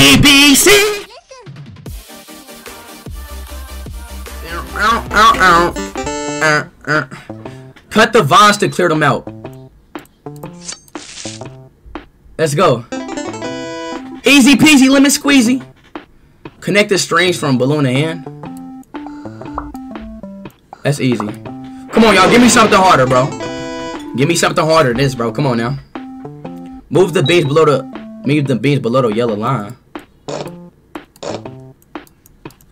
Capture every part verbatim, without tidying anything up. A B C. Ow, ow, ow. Uh, uh. Cut the vines to clear them out. Let's go. Easy peasy lemon squeezy. Connect the strings from balloon to hand. That's easy. Come on, y'all. Give me something harder, bro. Give me something harder than this, bro. Come on now. Move the beats below the move the beats below the yellow line.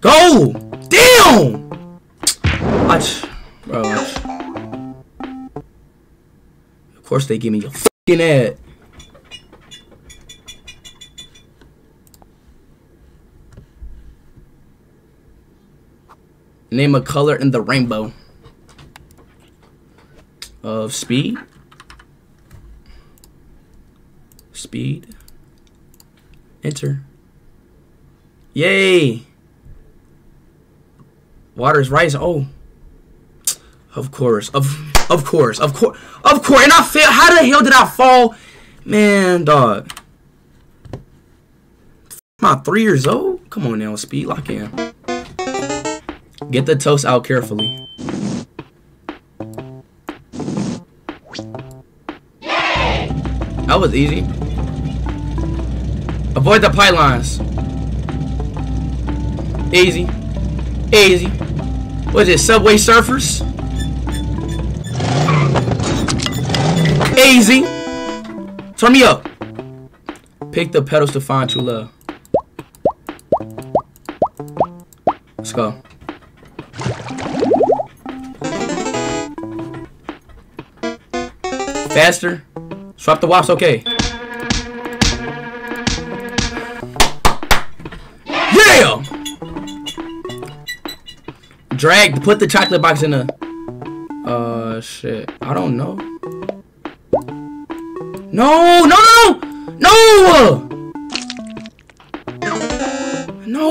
Go! Damn! Watch, bro. Watch. Of course they give me your fucking ad. Name a color in the rainbow. Of speed. Speed. Enter. Yay. Water is rising. Oh. Of course. Of of course. Of course. Of course. And I fell. How the hell did I fall? Man, dog. My three years old? Come on now, speed lock in. Get the toast out carefully. Yay! That was easy. Avoid the pylons. Easy. Easy. What is it? Subway Surfers? Easy. Turn me up. Pick the pedals to find true love. Let's go. Faster. Swap the wops, okay. Yeah! Drag, put the chocolate box in the... Uh, shit. I don't know. No! No, no, no! No! No!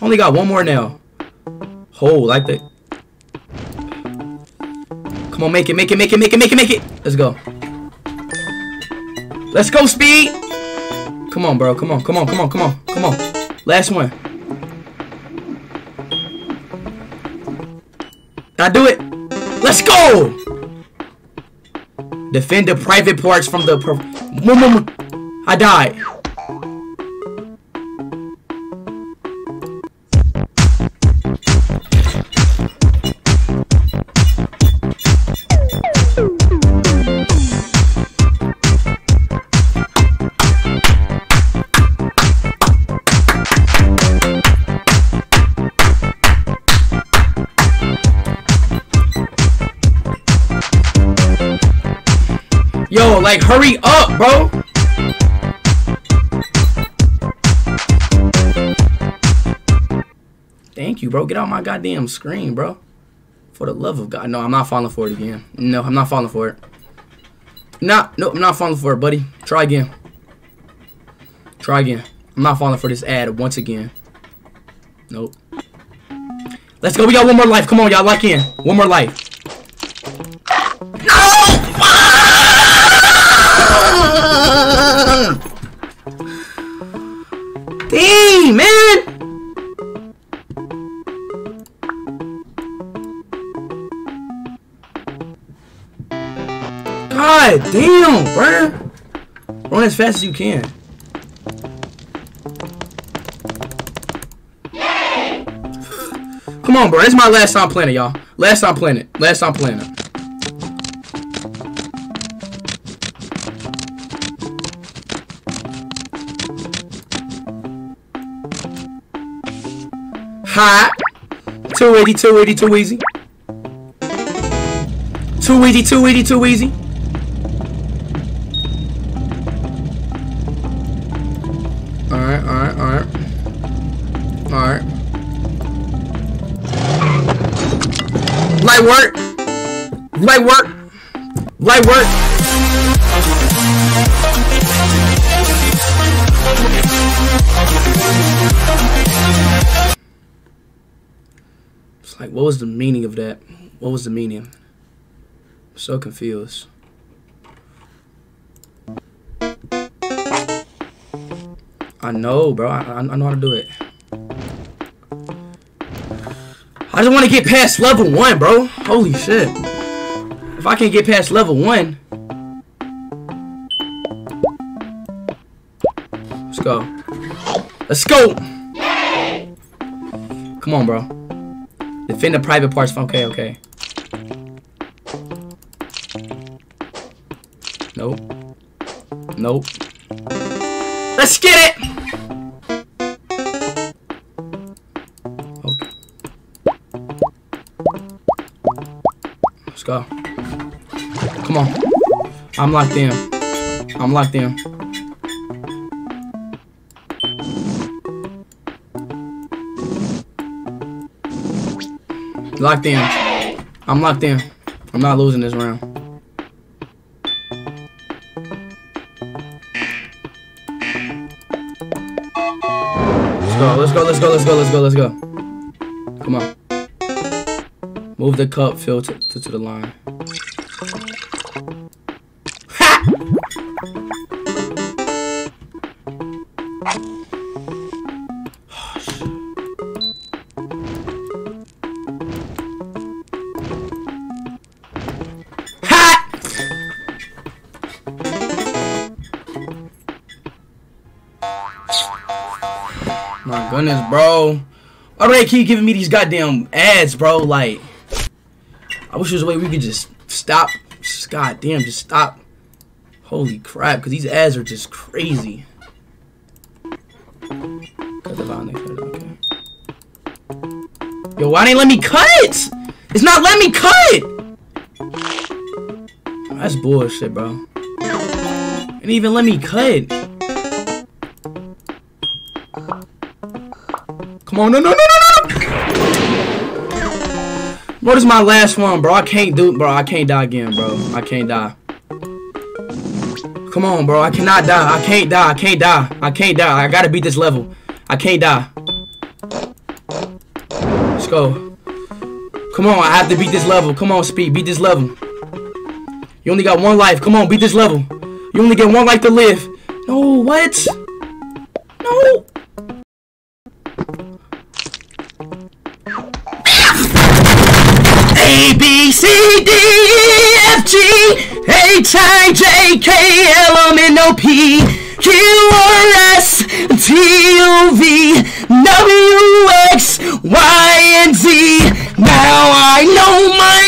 Only got one more now. Oh, like that. Come on, make it, make it, make it, make it, make it, make it. Let's go. Let's go, speed. Come on, bro. Come on, come on, come on, come on, come on. Last one. Did I do it? Let's go. Defend the private parts from the... I died. Yo, like, hurry up, bro. Thank you, bro. Get out my goddamn screen, bro. For the love of God. No, I'm not falling for it again. No, I'm not falling for it. Nah, no, I'm not falling for it, buddy. Try again. Try again. I'm not falling for this ad once again. Nope. Let's go. We got one more life. Come on, y'all. Lock in. One more life. Dang, man! God damn, bruh! Run as fast as you can. Yay! Come on, bro. This is my last time playing it, y'all. Last time playing it. Last time playing it. Hot. Too easy, too easy, too easy. Too easy, too easy, too easy. Alright, alright, alright. Alright. Light work. Light work. Light work. Like, what was the meaning of that? What was the meaning? I'm so confused. I know, bro. I, I, I know how to do it. I just want to get past level one, bro. Holy shit. If I can't get past level one. Let's go. Let's go. Come on, bro. Defend the private parts. Okay, okay. Nope. Nope. Let's get it! Okay. Let's go. Come on. I'm locked in. I'm locked in. Locked in. I'm locked in. I'm not losing this round. Let's go, let's go, let's go, let's go, let's go. Come on. Move the cup filter to, to the line. Ha! Oh, ha! My goodness, bro. Why do they keep giving me these goddamn ads, bro? Like, I wish there was a way we could just stop. Just goddamn, just stop. Holy crap, because these ads are just crazy. Yo, why didn't let me cut? It's not letting me cut. That's bullshit, bro. It didn't even let me cut. Come on, no, no, no, no, no! Bro, this is my last one, bro. I can't do, bro. I can't die again, bro. I can't die. Come on, bro. I cannot die. I can't die. I can't die. I can't die. I gotta beat this level. I can't die. Let's go. Come on, I have to beat this level. Come on, Speed, beat this level. You only got one life. Come on, beat this level. You only get one life to live. No, what? No. A, B, C, D, E, F, G, H, I, J, K, L, M, N, O, P, Q, R, S, T, U, V, W, X, Y, and Z. Now I know my